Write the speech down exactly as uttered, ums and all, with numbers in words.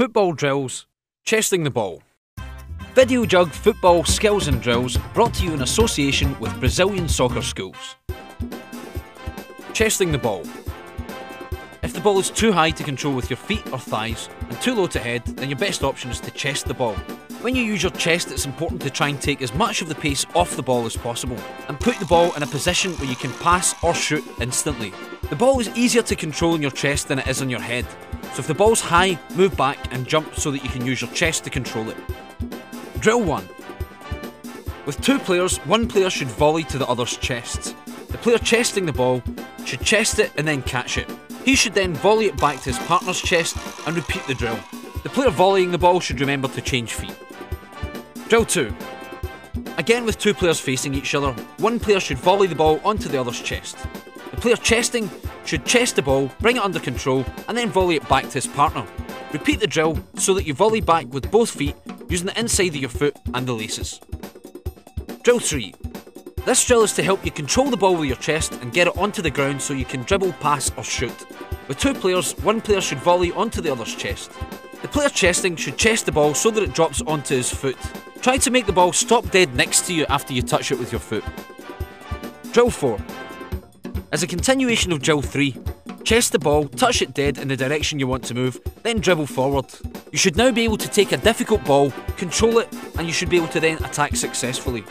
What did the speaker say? football drills, chesting the ball. Videojug football skills and drills brought to you in association with Brazilian Soccer Schools. Chesting the ball. If the ball is too high to control with your feet or thighs and too low to head, then your best option is to chest the ball. When you use your chest, it's important to try and take as much of the pace off the ball as possible and put the ball in a position where you can pass or shoot instantly. The ball is easier to control in your chest than it is on your head, so if the ball's high, move back and jump so that you can use your chest to control it. Drill one. With two players, one player should volley to the other's chests. The player chesting the ball should chest it and then catch it. He should then volley it back to his partner's chest and repeat the drill. The player volleying the ball should remember to change feet. Drill two. Again, with two players facing each other, one player should volley the ball onto the other's chest. The player chesting should chest the ball, bring it under control, and then volley it back to his partner. Repeat the drill so that you volley back with both feet using the inside of your foot and the laces. Drill three. This drill is to help you control the ball with your chest and get it onto the ground so you can dribble, pass or shoot. With two players, one player should volley onto the other's chest. The player chesting should chest the ball so that it drops onto his foot. Try to make the ball stop dead next to you after you touch it with your foot. Drill four. As a continuation of drill three, chest the ball, touch it dead in the direction you want to move, then dribble forward. You should now be able to take a difficult ball, control it, and you should be able to then attack successfully.